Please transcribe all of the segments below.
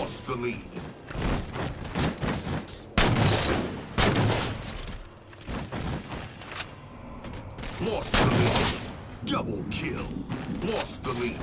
lost the lead. Lost the lead. Double kill. Lost the lead.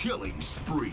Killing spree.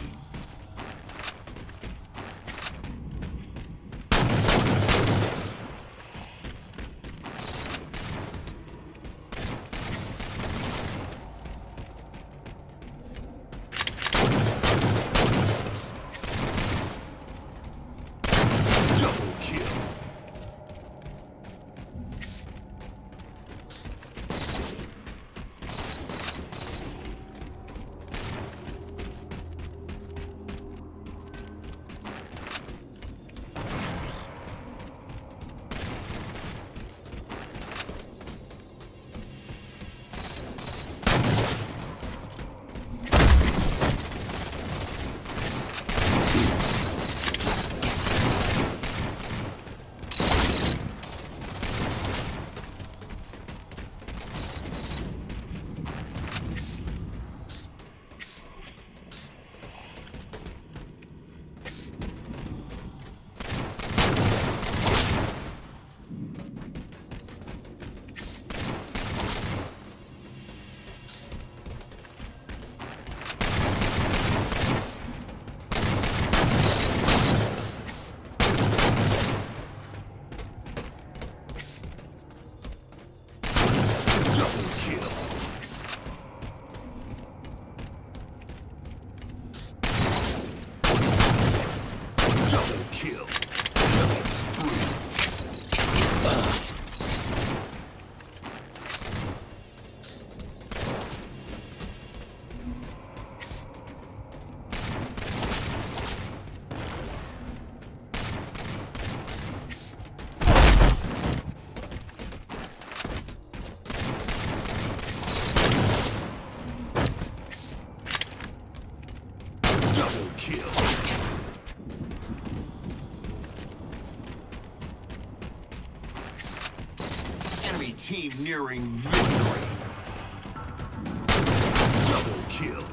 Team nearing victory. Double kill.